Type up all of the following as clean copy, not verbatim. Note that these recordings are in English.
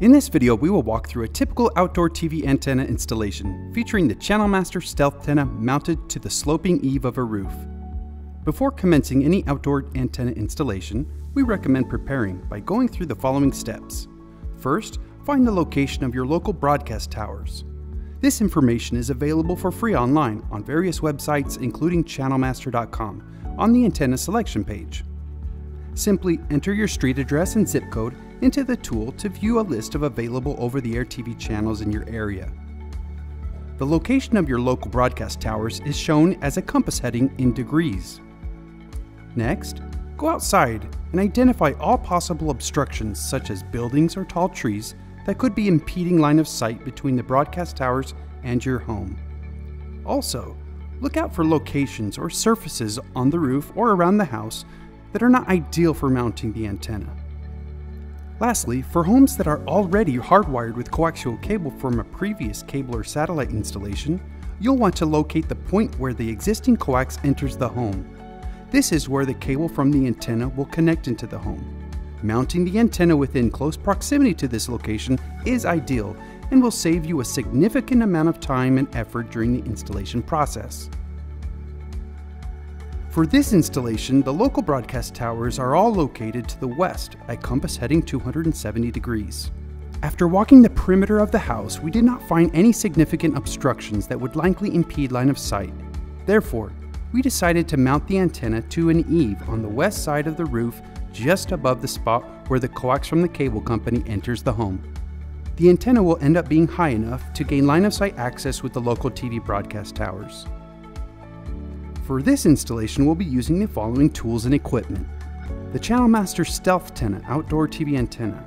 In this video, we will walk through a typical outdoor TV antenna installation featuring the Channel Master STEALTHtenna mounted to the sloping eave of a roof. Before commencing any outdoor antenna installation, we recommend preparing by going through the following steps. First, find the location of your local broadcast towers. This information is available for free online on various websites including channelmaster.com on the antenna selection page. Simply enter your street address and zip code into the tool to view a list of available over-the-air TV channels in your area. The location of your local broadcast towers is shown as a compass heading in degrees. Next, go outside and identify all possible obstructions such as buildings or tall trees that could be impeding line of sight between the broadcast towers and your home. Also, look out for locations or surfaces on the roof or around the house that are not ideal for mounting the antenna. Lastly, for homes that are already hardwired with coaxial cable from a previous cable or satellite installation, you'll want to locate the point where the existing coax enters the home. This is where the cable from the antenna will connect into the home. Mounting the antenna within close proximity to this location is ideal and will save you a significant amount of time and effort during the installation process. For this installation, the local broadcast towers are all located to the west at compass heading 270 degrees. After walking the perimeter of the house, we did not find any significant obstructions that would likely impede line of sight. Therefore, we decided to mount the antenna to an eave on the west side of the roof just above the spot where the coax from the cable company enters the home. The antenna will end up being high enough to gain line of sight access with the local TV broadcast towers. For this installation, we'll be using the following tools and equipment. The Channel Master STEALTHtenna outdoor TV antenna.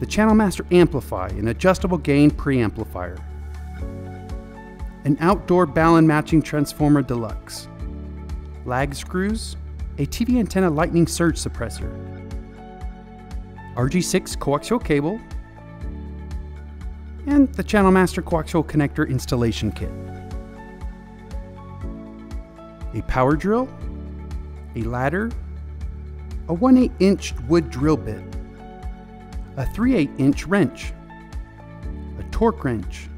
The Channel Master Amplify, an adjustable gain preamplifier. An outdoor Balun matching transformer deluxe. Lag screws. A TV antenna lightning surge suppressor, RG6 coaxial cable, and the Channel Master coaxial connector installation kit. A power drill, a ladder, a 1/8-inch wood drill bit, a 3/8-inch wrench, a torque wrench,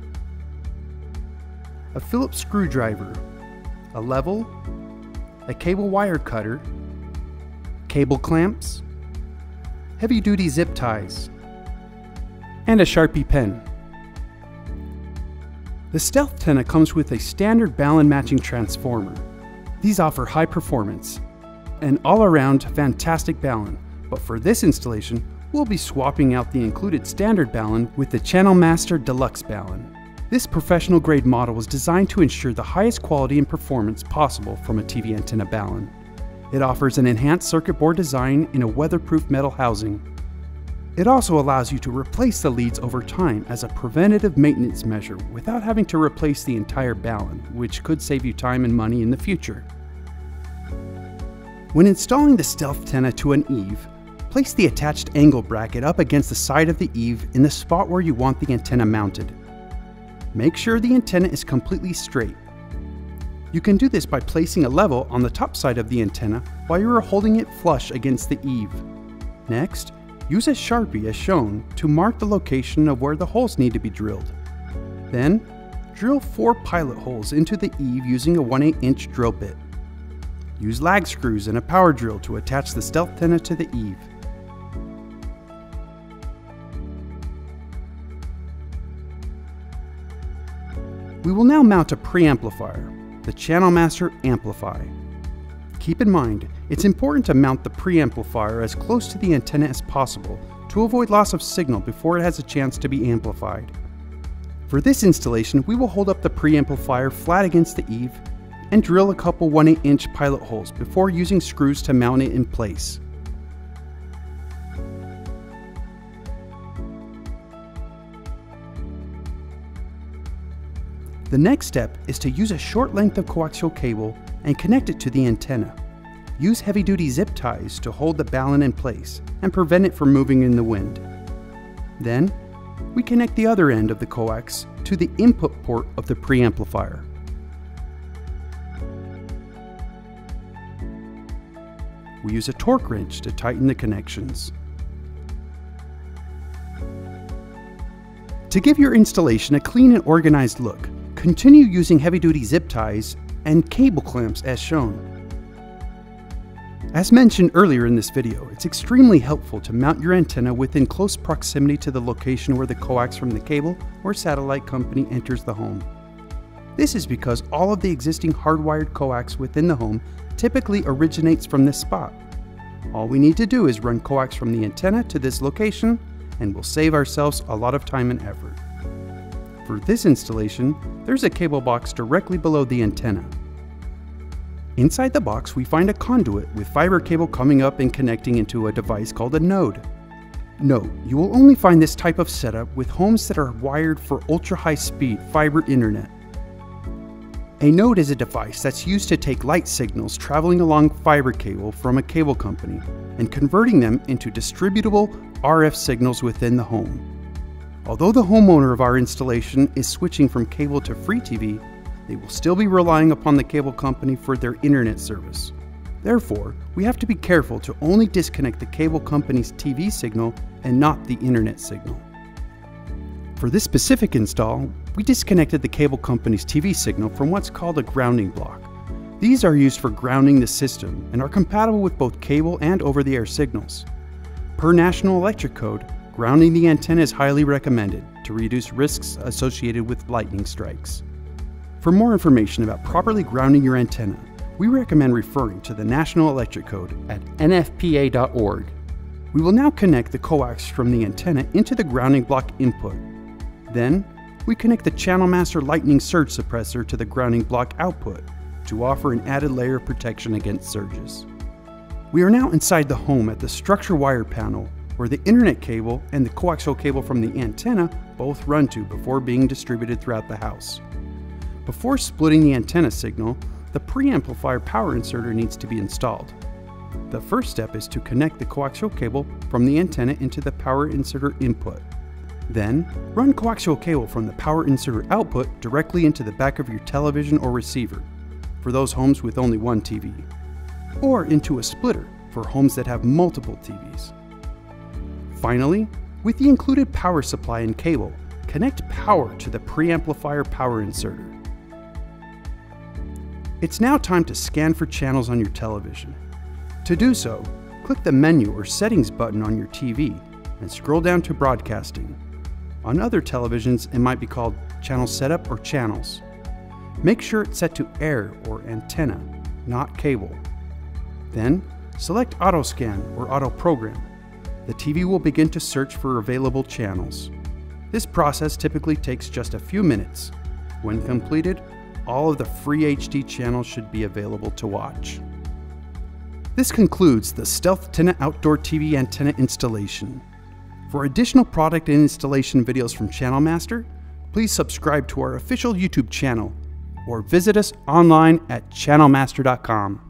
a Phillips screwdriver, a level, a cable wire cutter, cable clamps, heavy-duty zip ties, and a Sharpie pen. The STEALTHtenna comes with a standard Balun matching transformer. These offer high performance and all-around fantastic Balun, but for this installation, we'll be swapping out the included standard Balun with the Channel Master Deluxe Balun. This professional-grade model was designed to ensure the highest quality and performance possible from a TV antenna Balun. It offers an enhanced circuit board design in a weatherproof metal housing. It also allows you to replace the leads over time as a preventative maintenance measure without having to replace the entire Balun, which could save you time and money in the future. When installing the STEALTHtenna to an eave, place the attached angle bracket up against the side of the eave in the spot where you want the antenna mounted. Make sure the antenna is completely straight. You can do this by placing a level on the top side of the antenna while you are holding it flush against the eave. Next, use a Sharpie as shown to mark the location of where the holes need to be drilled. Then, drill 4 pilot holes into the eave using a 1/8-inch drill bit. Use lag screws and a power drill to attach the STEALTHtenna to the eave. We will now mount a preamplifier, the Channel Master Amplify. Keep in mind, it's important to mount the preamplifier as close to the antenna as possible to avoid loss of signal before it has a chance to be amplified. For this installation, we will hold up the preamplifier flat against the eave and drill a couple 1/8-inch pilot holes before using screws to mount it in place. The next step is to use a short length of coaxial cable and connect it to the antenna. Use heavy-duty zip ties to hold the Balun in place and prevent it from moving in the wind. Then, we connect the other end of the coax to the input port of the preamplifier. We use a torque wrench to tighten the connections. To give your installation a clean and organized look, continue using heavy-duty zip ties and cable clamps as shown. As mentioned earlier in this video, it's extremely helpful to mount your antenna within close proximity to the location where the coax from the cable or satellite company enters the home. This is because all of the existing hardwired coax within the home typically originates from this spot. All we need to do is run coax from the antenna to this location, and we'll save ourselves a lot of time and effort. For this installation, there's a cable box directly below the antenna. Inside the box, we find a conduit with fiber cable coming up and connecting into a device called a node. Note, you will only find this type of setup with homes that are wired for ultra-high speed fiber internet. A node is a device that's used to take light signals traveling along fiber cable from a cable company and converting them into distributable RF signals within the home. Although the homeowner of our installation is switching from cable to free TV, they will still be relying upon the cable company for their internet service. Therefore, we have to be careful to only disconnect the cable company's TV signal and not the internet signal. For this specific install, we disconnected the cable company's TV signal from what's called a grounding block. These are used for grounding the system and are compatible with both cable and over-the-air signals. Per National Electric Code, grounding the antenna is highly recommended to reduce risks associated with lightning strikes. For more information about properly grounding your antenna, we recommend referring to the National Electric Code at nfpa.org. We will now connect the coax from the antenna into the grounding block input. Then, we connect the Channel Master lightning surge suppressor to the grounding block output to offer an added layer of protection against surges. We are now inside the home at the structure wire panel where the internet cable and the coaxial cable from the antenna both run to before being distributed throughout the house. Before splitting the antenna signal, the preamplifier power inserter needs to be installed. The first step is to connect the coaxial cable from the antenna into the power inserter input. Then, run coaxial cable from the power inserter output directly into the back of your television or receiver, for those homes with only one TV, or into a splitter for homes that have multiple TVs. Finally, with the included power supply and cable, connect power to the preamplifier power inserter. It's now time to scan for channels on your television. To do so, click the menu or settings button on your TV and scroll down to broadcasting. On other televisions, it might be called channel setup or channels. Make sure it's set to air or antenna, not cable. Then, select auto scan or auto program. The TV will begin to search for available channels. This process typically takes just a few minutes. When completed, all of the free HD channels should be available to watch. This concludes the STEALTHtenna outdoor TV antenna installation. For additional product and installation videos from Channel Master, please subscribe to our official YouTube channel or visit us online at channelmaster.com.